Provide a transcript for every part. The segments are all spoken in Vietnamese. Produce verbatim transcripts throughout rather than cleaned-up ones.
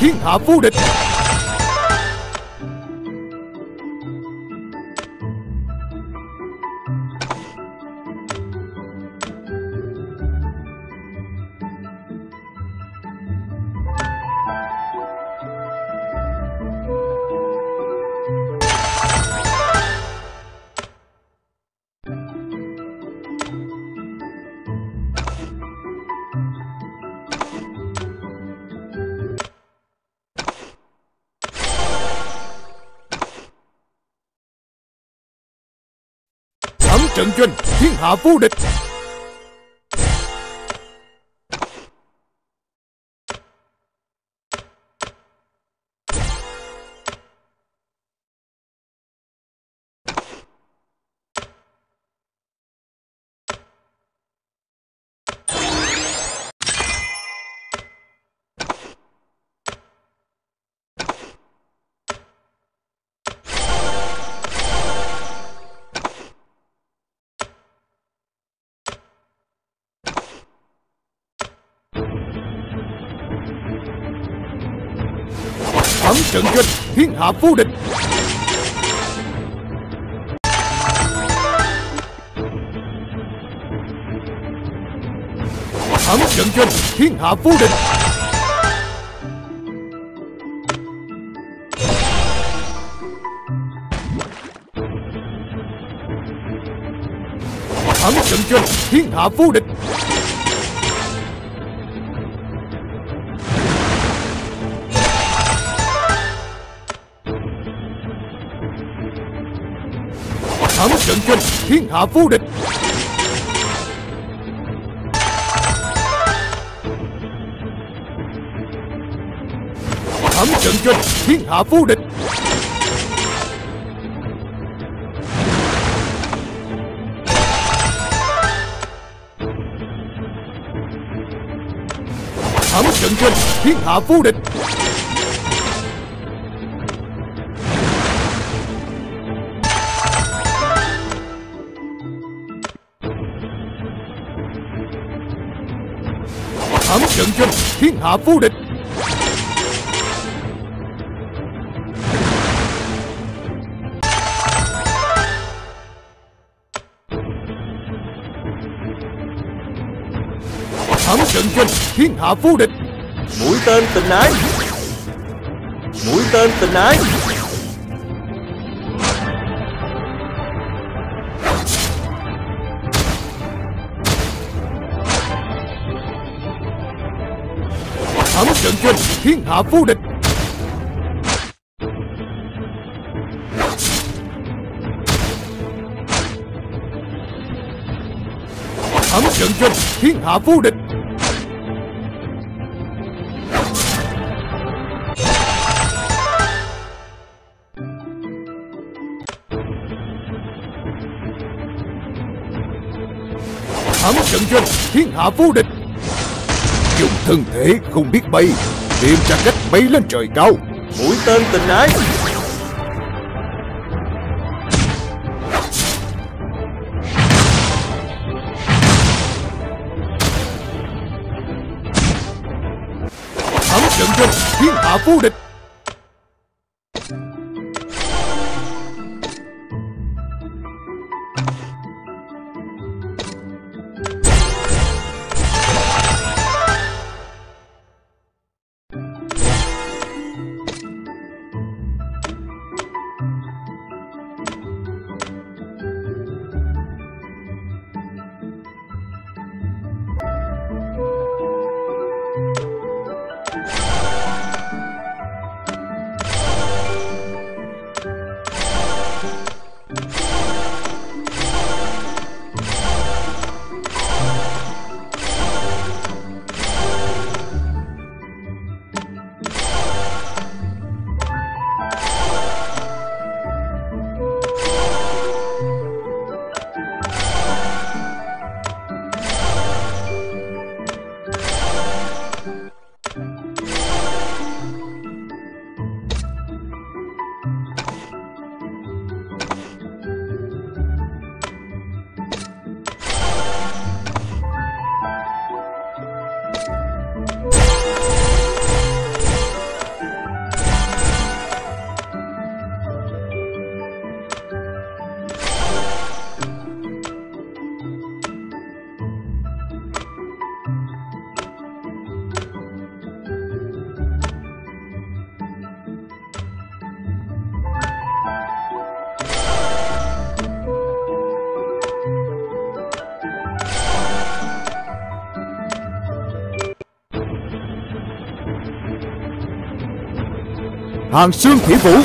thiên hạ vô địch. Trận doanh thiên hạ vô địch. Trận doanh thiên hạ vô địch. Thắng trận doanh thiên hạ vô địch. Thắng trận doanh thiên hạ vô địch. Thắng trận doanh thiên hạ vô địch. Thắng trận doanh thiên hạ vô địch. Thắng trận doanh thiên hạ vô địch. Thắng trận doanh thiên hạ vô địch. Thắng trận doanh thiên hạ vô địch. Mũi tên tình ái. Mũi tên tình ái. Thắng trận doanh thiên hạ vô địch. Thắng trận doanh thiên hạ vô địch. Thắng trận doanh thiên hạ vô địch. Dùng thân thể không biết bay, tìm ra cách bay lên trời cao. Mũi tên tình ái. Thắng trận doanh thiên hạ vô địch. Hàn Xương Thủy Vũ.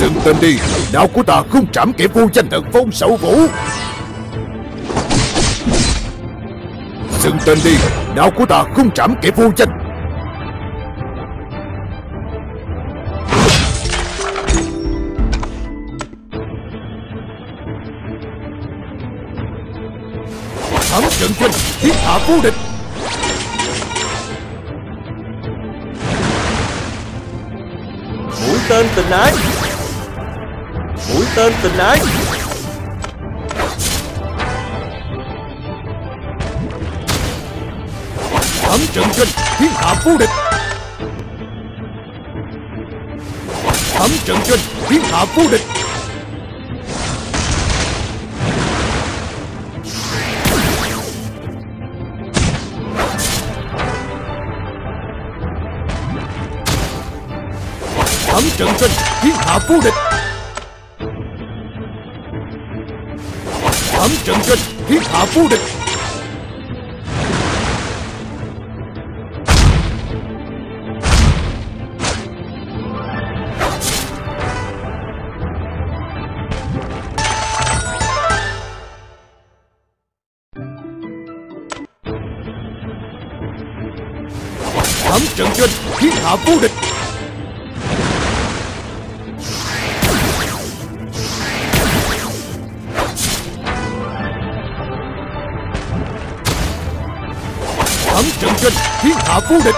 Dừng tên đi, đạo của ta không trảm kẻ vô danh thần phong Sậu Vũ. Dừng tên đi, đạo của ta không trảm kẻ vô danh. Thám trận quân, thiết hạ vô địch. Mũi tên tình ái. Mũi tên tình ái. Thám trận kinh thiên hạ vô địch. Thám trận kinh thiên hạ vô địch. Thám trận kinh thiên hạ vô địch. Thám trận kinh thiên hạ vô địch. Thám trận kinh thiên hạ vô địch. Thám trận kinh thiên hạ vô địch.